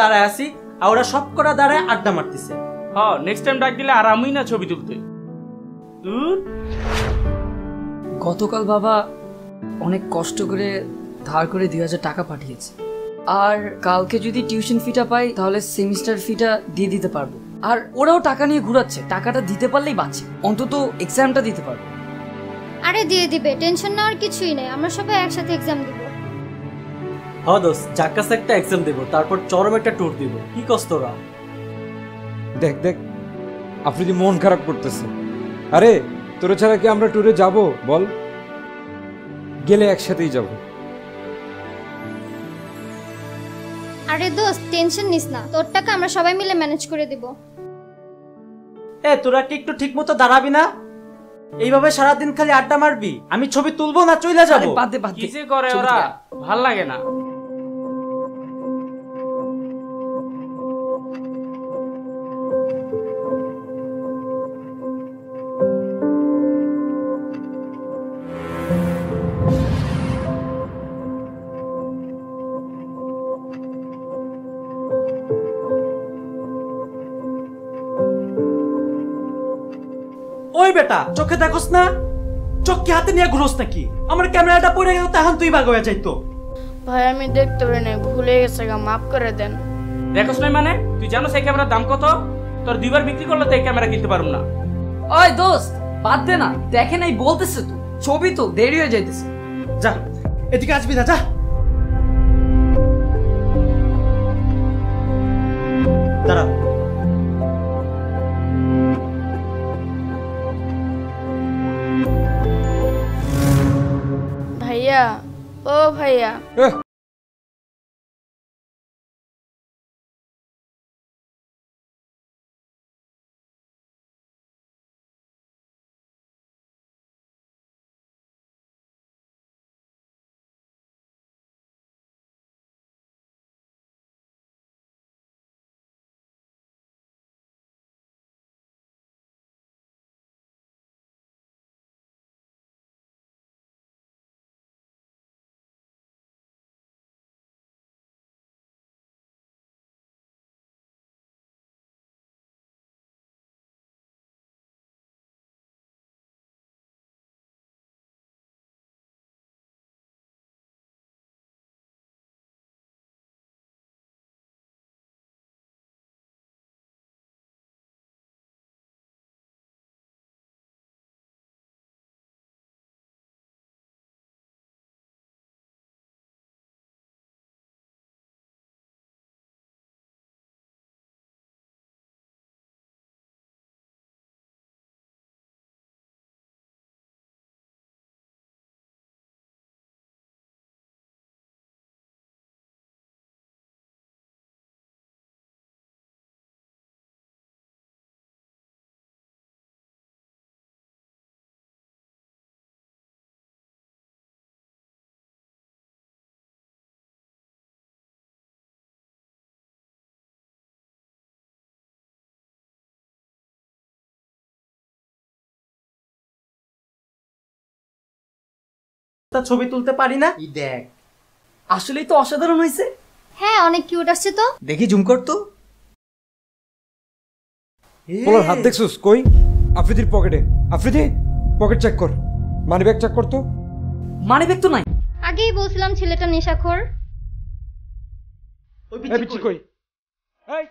দাঁড়ায় আছি আর ওরা সবকটা দাঁড়ায় আড্ডা মারতেছে। হ্যাঁ, নেক্সট টাইম ডাক দিলে আর আমিই না ছবি তুলতে। গতকাল বাবা অনেক কষ্ট করে ধার করে 2000 টাকা পাঠিয়েছে, আর কালকে যদি টিউশন ফিটা পাই তাহলে সেমিস্টার ফিটা দিয়ে দিতে পারবো। আর ওরাও টাকা নিয়ে ঘুরাচ্ছে, টাকাটা দিতে পারলেই বাঁচে, অন্তত এক্সামটা দিতে পারবো। আরে দিয়ে দিবে, টেনশন নেওয়ার কিছুই নেই, আমরা সবাই একসাথে এক্সাম দেব। হ্যাঁ দোস্ত, জাকাস একটা এক্সাম দেব, তারপর চরম একটা ট্যুর দেব। কি কষ্টরা, দেখ দেখ আপনি যে মন খারাপ করতেছে। আরে তোর ছাড়া কি আমরা ট্যুরে যাব বল? গেলে একসাথেই যাব। আরে দোস্ত টেনশন নিস না, তোর টাকা আমরা সবাই মিলে ম্যানেজ করে দেব। এ তোরা কি একটু ঠিকমতো দাঁড়াবি না? এইভাবে সারাদিন খালি আড্ডা মারবি, আমি ছবি তুলবো না চলে যাবো? কি যে করে ওরা, ভাল লাগে না। ওই বেটা চোখে দেখোস না, চোখকে হাতে নিয়ে ঘুরোস নাকি? আমার ক্যামেরাটা পড়ে গেল, তখন তুই ভাগ হয়ে যাইতো। ভাই আমি দেখতে পারি না, ভুলে গেছে গা, মাফ করে দেন। দেখোস না মানে? তুই জানোস এই ক্যামেরার দাম কত? তোর দুইবার বিক্রি করলে তো এই ক্যামেরা কিনতে পারব না। ওই দোস্ত বাদ দে না, দেখে নাই বলতেছ তুই, ছবি তো দেরি হয়ে যাইতেছে। যা এদিকে আসবি না, যা। দাঁড়া ভাইয়া, ও ভাইয়া। ছবি তুলতে পারি না, দেখ আসলেই তো অসাধারণ হয়েছে। হ্যাঁ অনেক কিউট আসছে তো, দেখি জুম কর তো। ওর হাত দেখছস কই? আফ্রিদির পকেটে। আফ্রিদি পকেট চেক কর, মানিব্যাগ চেক কর তো। মানিব্যাগ তো নাই, আগেই বলছিলাম ছেলেটা নেশাখোর। ওই পিচ্চি কই? এই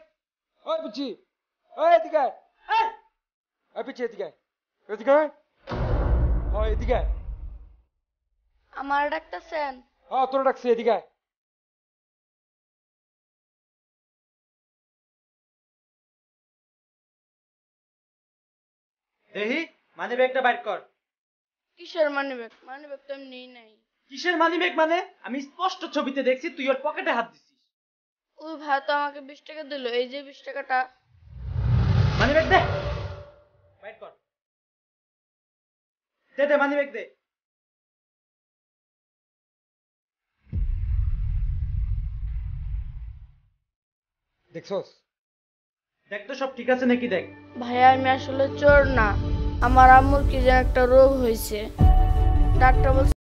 ওই পিচ্চি, এই এদিকে আয়। এই পিচ্চি এদিকে আয়, এদিকে আয়। হ্যাঁ এদিকে আয়। আমার ডাকতেছেন? হ্যাঁ তোর ডাকছি, এদিকে আয়। দেখি মানিব্যাগটা বাইর কর। কিসের মানিব্যাগ? মানিব্যাগ তো আমি নেই নাই। কিসের মানিব্যাগ মানে? আমি স্পষ্ট ছবিতে দেখছি তুই ওর পকেটে হাত দিছিস। ও ভাই তো আমাকে 20 টাকা দিল, এই যে 20 টাকাটা। মানিব্যাগ দে, বাইর কর। দে দে মানিব্যাগ দে। দেখছস? দেখ তো সব ঠিক আছে নাকি। দেখ ভাইয়া আমি আসলে চোর না, আমার আম্মুর কি যেন একটা রোগ হয়েছে, ডাক্তার বলছে।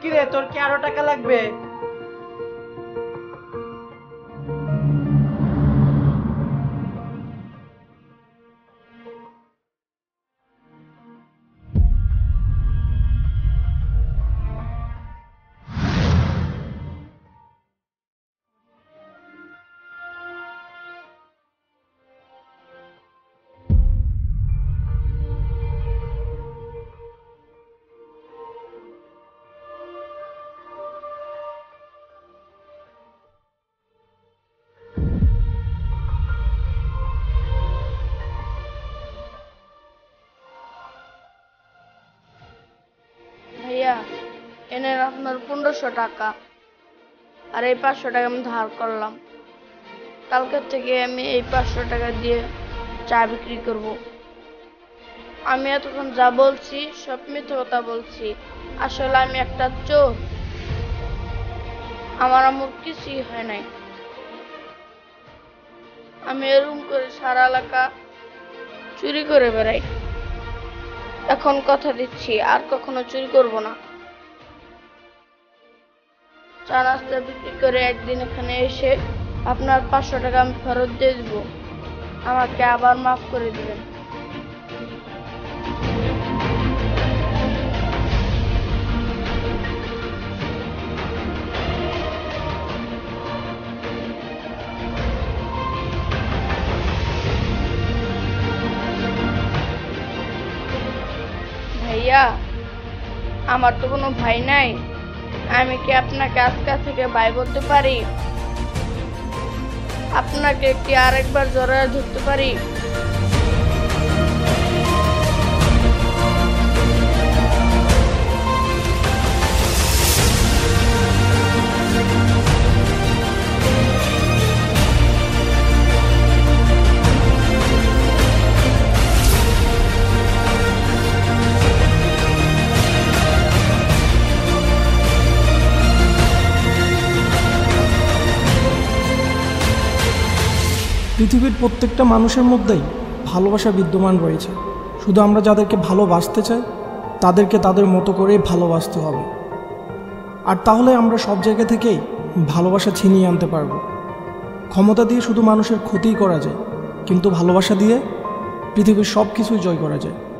কি রে তোর কি আরো টাকা লাগবে? सारा एलाका चुरी करे बेड़ाई एखन कथा दिच्छी आर कखनो चुरी करबो ना। चा नास्ता बिक्री कर एक दिन एखाने एसे आपनार 500 टाका आमि फेरत दिये देबो, आमाके आबार माफ करे दिबेन। भैया आमार तो कोनो भाई नाई, আমি কি আপনাকে আজকা থেকে ভাই বলতে পারি? আপনাকে কি আরেকবার জড়ায় ধরতে পারি? পৃথিবীর প্রত্যেকটা মানুষের মধ্যেই ভালোবাসা বিদ্যমান রয়েছে, শুধু আমরা যাদেরকে ভালোবাসতে চাই তাদেরকে তাদের মতো করে ভালোবাসতে হবে, আর তাহলে আমরা সব জায়গা থেকেই ভালোবাসা ছিনিয়ে আনতে পারব। ক্ষমতা দিয়ে শুধু মানুষের ক্ষতিই করা যায়, কিন্তু ভালোবাসা দিয়ে পৃথিবীর সব কিছুই জয় করা যায়।